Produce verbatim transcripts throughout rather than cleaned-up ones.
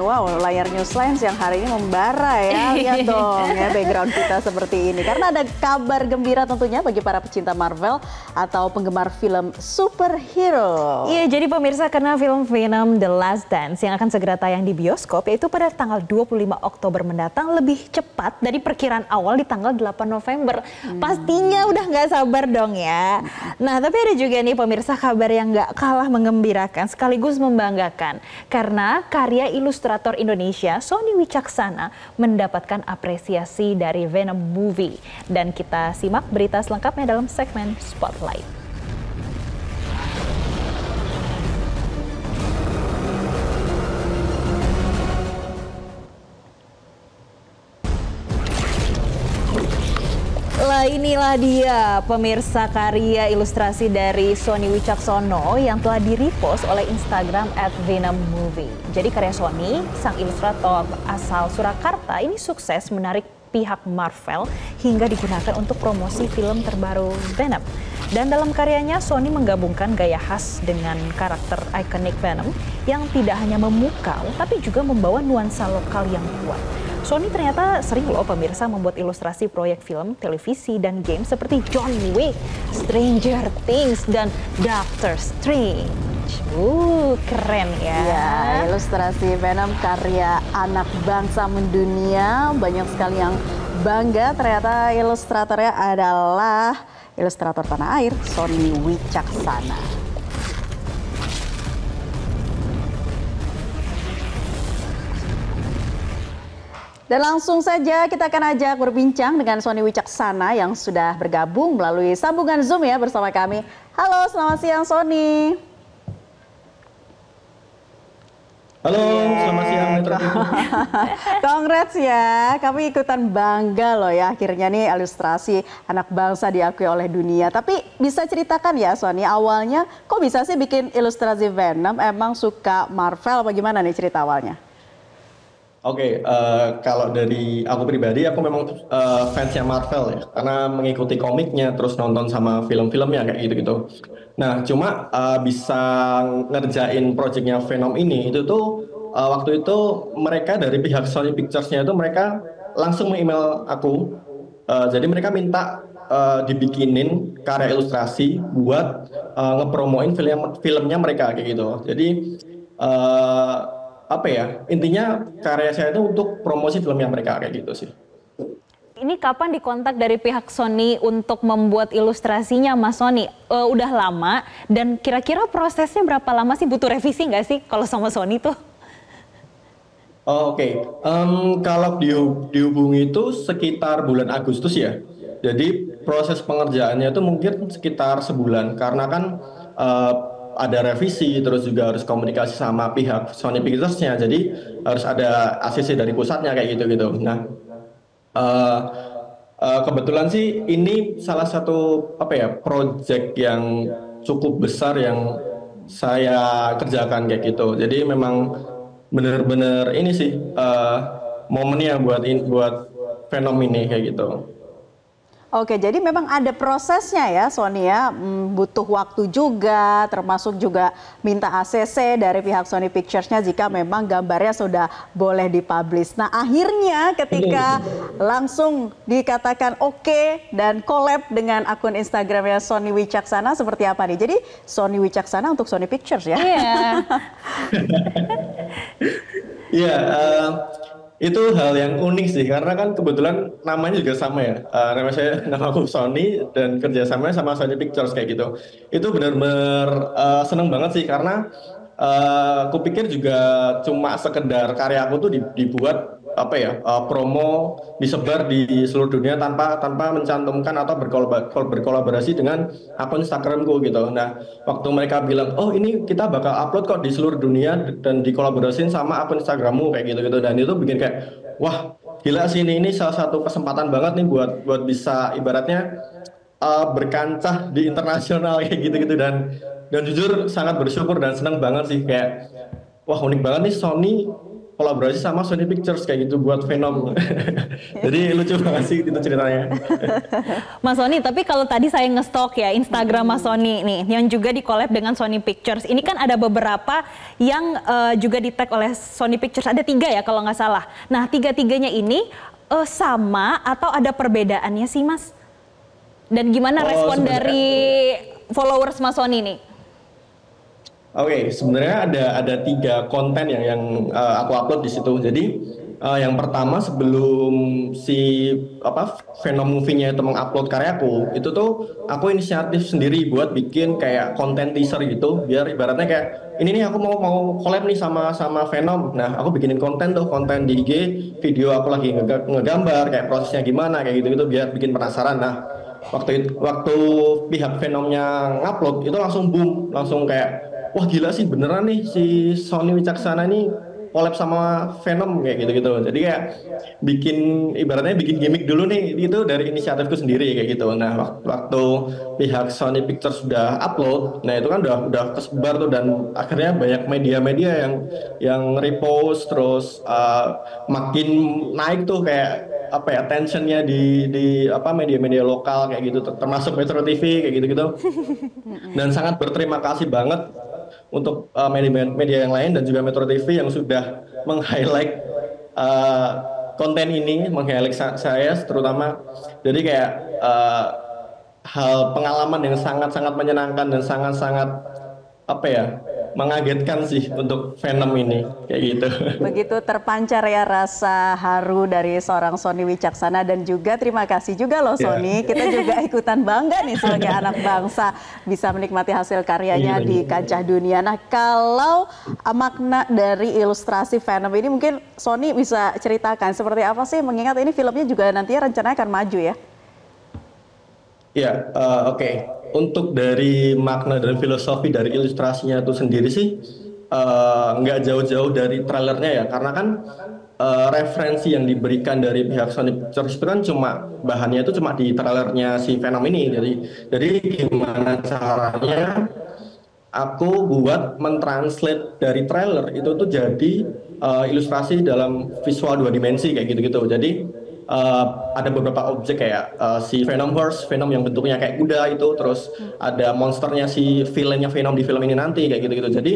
Wow, layar Newsline yang hari ini membara ya, lihat dong ya background kita seperti ini. Karena ada kabar gembira tentunya bagi para pecinta Marvel atau penggemar film superhero. Iya, jadi pemirsa, karena film Venom The Last Dance yang akan segera tayang di bioskop, yaitu pada tanggal dua puluh lima Oktober mendatang, lebih cepat dari perkiraan awal di tanggal delapan November. Hmm. Pastinya udah nggak sabar dong ya. Nah, tapi ada juga nih pemirsa kabar yang nggak kalah menggembirakan sekaligus membanggakan. Karena karya ilustrasi ilustrator Indonesia Sony Wicaksana mendapatkan apresiasi dari Venom Movie. Dan kita simak berita selengkapnya dalam segmen Spotlight. Nah, inilah dia pemirsa karya ilustrasi dari Sony Wicaksana yang telah di-repost oleh Instagram at Venom Movie. Jadi karya Sony, sang ilustrator asal Surakarta, ini sukses menarik pihak Marvel hingga digunakan untuk promosi film terbaru Venom. Dan dalam karyanya Sony menggabungkan gaya khas dengan karakter ikonik Venom yang tidak hanya memukau tapi juga membawa nuansa lokal yang kuat. Sony ternyata sering loh pemirsa membuat ilustrasi proyek film, televisi, dan game seperti John Wick, Stranger Things, dan Doctor Strange. Uh, keren ya. Ya, ilustrasi Venom karya anak bangsa mendunia. Banyak sekali yang bangga ternyata ilustratornya adalah ilustrator tanah air Sony Wicaksana. Dan langsung saja kita akan ajak berbincang dengan Sony Wicaksana yang sudah bergabung melalui sambungan Zoom ya bersama kami. Halo, selamat siang Sony. Halo, yeah. Selamat siang Metro T V. Congrats ya, kami ikutan bangga loh ya. Akhirnya nih ilustrasi anak bangsa diakui oleh dunia. Tapi bisa ceritakan ya Sony, awalnya kok bisa sih bikin ilustrasi Venom? Emang suka Marvel apa gimana nih cerita awalnya? Oke, okay, uh, kalau dari aku pribadi, aku memang uh, fansnya Marvel ya, karena mengikuti komiknya, terus nonton sama film-filmnya kayak gitu-gitu. Nah, cuma uh, bisa ngerjain proyeknya Venom ini, itu tuh uh, waktu itu mereka dari pihak Sony Pictures-nya itu mereka langsung meng-email aku, uh, jadi mereka minta uh, dibikinin karya ilustrasi buat uh, ngepromoin film filmnya mereka kayak gitu. Jadi Uh, apa ya, intinya karya saya itu untuk promosi film yang mereka kayak gitu sih. Ini kapan dikontak dari pihak Sony untuk membuat ilustrasinya Mas Sony? E, udah lama, dan kira-kira prosesnya berapa lama sih, butuh revisi nggak sih kalau sama Sony tuh? Oh, oke, okay. um, kalau dihubungi itu sekitar bulan Agustus ya. Jadi proses pengerjaannya itu mungkin sekitar sebulan, karena kan uh, ada revisi, terus juga harus komunikasi sama pihak Sony Pictures-nya, jadi harus ada A C C dari pusatnya kayak gitu-gitu. Nah, uh, uh, kebetulan sih ini salah satu apa ya project yang cukup besar yang saya kerjakan kayak gitu. Jadi memang bener-bener ini sih uh, momennya buat in, buat Venom ini kayak gitu. Oke, jadi memang ada prosesnya ya Sony ya, butuh waktu juga, termasuk juga minta A C C dari pihak Sony Pictures-nya jika memang gambarnya sudah boleh dipublish. Nah akhirnya ketika langsung dikatakan oke dan collab dengan akun Instagramnya Sony Wicaksana, seperti apa nih? Jadi Sony Wicaksana untuk Sony Pictures ya? Iya. Iya. Itu hal yang unik sih, karena kan kebetulan namanya juga sama ya. Uh, nama saya, nama aku Sony, dan kerjasamanya sama Sony Pictures kayak gitu. Itu benar-benar uh, seneng banget sih, karena uh, aku pikir juga cuma sekedar karya aku tuh dibuat apa ya uh, promo, disebar di seluruh dunia tanpa tanpa mencantumkan atau berkolaborasi dengan akun Instagramku gitu. Nah, waktu mereka bilang, oh ini kita bakal upload kok di seluruh dunia dan dikolaborasiin sama akun Instagrammu kayak gitu-gitu, dan itu bikin kayak, wah gila sih, ini ini salah satu kesempatan banget nih buat buat bisa ibaratnya uh, berkancah di internasional kayak gitu-gitu, dan dan jujur sangat bersyukur dan senang banget sih, kayak wah unik banget nih Sony kolaborasi sama Sony Pictures kayak gitu buat Venom. Jadi lucu banget sih itu ceritanya. Mas Sony, tapi kalau tadi saya ngestok ya Instagram Mas Sony nih, yang juga di collab dengan Sony Pictures. Ini kan ada beberapa yang uh, juga di tag oleh Sony Pictures. Ada tiga ya kalau nggak salah. Nah tiga-tiganya ini uh, sama atau ada perbedaannya sih Mas? Dan gimana oh, respon sebenernya dari followers Mas Sony nih? Oke, okay, sebenarnya ada ada tiga konten yang yang uh, aku upload di situ. Jadi uh, yang pertama sebelum si apa Venom movie-nya itu mengupload karyaku, itu tuh aku inisiatif sendiri buat bikin kayak konten teaser gitu. Biar ibaratnya kayak ini nih aku mau mau collab nih sama sama Venom. Nah aku bikinin konten tuh konten di I G, video aku lagi nge- ngegambar kayak prosesnya gimana kayak gitu gitu biar bikin penasaran. Nah waktu itu, waktu pihak Venomnya ngupload itu langsung boom, langsung kayak wah gila sih beneran nih si Sony Wicaksana nih collab sama Venom kayak gitu-gitu. Jadi kayak bikin ibaratnya bikin gimmick dulu nih itu dari inisiatifku sendiri kayak gitu. Nah waktu, waktu pihak Sony Pictures sudah upload, nah itu kan udah udah kesebar tuh dan akhirnya banyak media-media yang yang repost terus uh, makin naik tuh kayak apa ya tensionnya di di apa media-media lokal kayak gitu termasuk Metro T V kayak gitu-gitu. Dan sangat berterima kasih banget untuk uh, media-media yang lain dan juga Metro T V yang sudah meng-highlight uh, konten ini, meng-highlight saya terutama. Jadi kayak uh, hal pengalaman yang sangat-sangat menyenangkan dan sangat-sangat apa ya mengagetkan sih untuk Venom ini kayak gitu. Begitu terpancar ya rasa haru dari seorang Sony Wicaksana dan juga terima kasih juga loh Sony. Yeah. Kita juga ikutan bangga nih sebagai anak bangsa bisa menikmati hasil karyanya yeah, di kancah dunia. Nah kalau makna dari ilustrasi Venom ini mungkin Sony bisa ceritakan seperti apa sih mengingat ini filmnya juga nantinya rencananya akan maju ya? Ya, yeah, uh, oke. Okay. Untuk dari makna dan filosofi dari ilustrasinya itu sendiri sih nggak uh, jauh-jauh dari trailernya ya, karena kan uh, referensi yang diberikan dari pihak Sony Pictures itu kan cuma bahannya itu cuma di trailernya si Venom ini. Jadi, jadi gimana caranya aku buat mentranslate dari trailer itu tuh jadi uh, ilustrasi dalam visual dua dimensi kayak gitu-gitu. Jadi Uh, ada beberapa objek kayak uh, si Venom Horse, Venom yang bentuknya kayak kuda itu, terus ada monsternya si villainnya Venom di film ini nanti kayak gitu-gitu. Jadi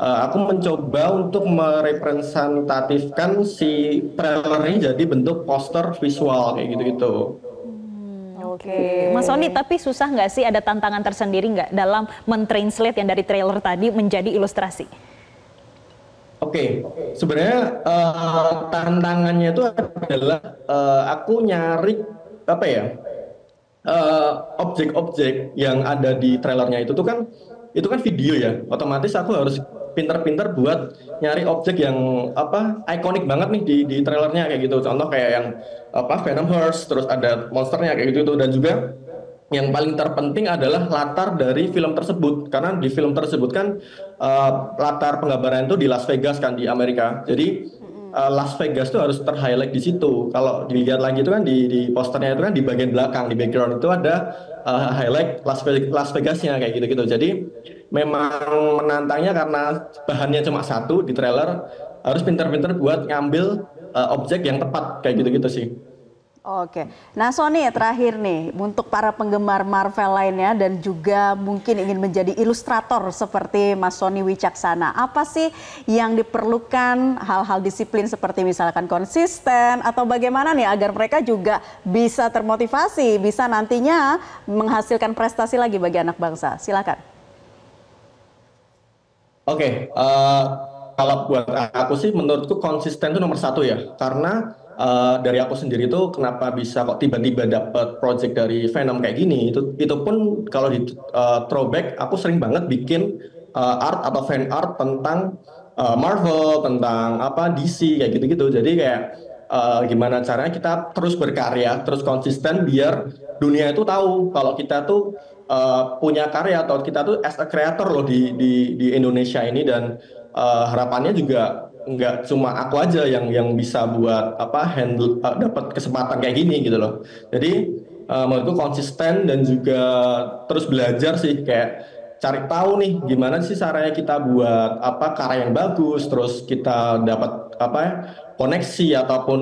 uh, aku mencoba untuk merepresentatifkan si trailer ini jadi bentuk poster visual kayak gitu-gitu. Oke, okay. Mas Sony, tapi susah nggak sih ada tantangan tersendiri nggak dalam mentranslate yang dari trailer tadi menjadi ilustrasi? Oke, okay. Sebenarnya uh, tantangannya itu adalah uh, aku nyari apa ya uh, objek-objek yang ada di trailernya itu tuh kan itu kan video ya, otomatis aku harus pinter-pinter buat nyari objek yang apa ikonik banget nih di, di trailernya kayak gitu. Contoh kayak yang apa Venom Horse, terus ada monsternya kayak gitu dan juga yang paling terpenting adalah latar dari film tersebut karena di film tersebut kan uh, latar penggambaran itu di Las Vegas kan di Amerika. Jadi uh, Las Vegas itu harus ter-highlight di situ. Kalau dilihat lagi itu kan di, di posternya itu kan di bagian belakang di background itu ada uh, highlight Las Vegas Las Vegasnya kayak gitu-gitu. Jadi memang menantangnya karena bahannya cuma satu di trailer harus pintar-pintar buat ngambil uh, objek yang tepat kayak gitu-gitu sih. Oke, nah Sony terakhir nih untuk para penggemar Marvel lainnya dan juga mungkin ingin menjadi ilustrator seperti Mas Sony Wicaksana, apa sih yang diperlukan hal-hal disiplin seperti misalkan konsisten atau bagaimana nih agar mereka juga bisa termotivasi, bisa nantinya menghasilkan prestasi lagi bagi anak bangsa? Silakan. Oke, uh, kalau buat aku sih menurutku konsisten itu nomor satu ya, karena Uh, dari aku sendiri itu kenapa bisa kok tiba-tiba dapat project dari Venom kayak gini itu itu pun kalau di uh, throwback aku sering banget bikin uh, art atau fan art tentang uh, Marvel, tentang apa D C kayak gitu-gitu. Jadi kayak uh, gimana caranya kita terus berkarya, terus konsisten biar dunia itu tahu kalau kita tuh uh, punya karya atau kita tuh as a creator loh di di di Indonesia ini dan uh, harapannya juga nggak cuma aku aja yang yang bisa buat apa handle uh, dapat kesempatan kayak gini gitu loh. Jadi uh, menurutku konsisten dan juga terus belajar sih kayak cari tahu nih gimana sih caranya kita buat apa karya yang bagus, terus kita dapat apa ya, koneksi ataupun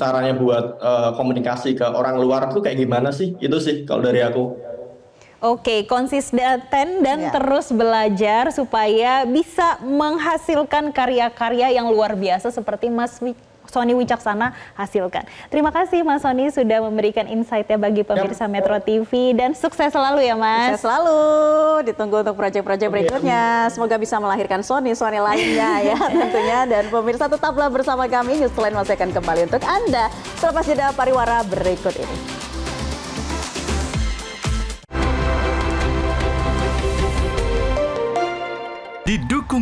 caranya buat uh, komunikasi ke orang luar tuh kayak gimana sih, itu sih kalau dari aku. Oke, konsisten dan ya. terus belajar supaya bisa menghasilkan karya-karya yang luar biasa seperti Mas Sony Wicaksana hasilkan. Terima kasih Mas Sony sudah memberikan insight-nya bagi pemirsa ya. Metro T V dan sukses selalu ya Mas. Sukses selalu, ditunggu untuk proyek-proyek berikutnya. Semoga bisa melahirkan Sony Sony lainnya ya tentunya. Dan pemirsa tetaplah bersama kami, Newsline masih akan kembali untuk Anda selepas jeda pariwara berikut ini. Didukung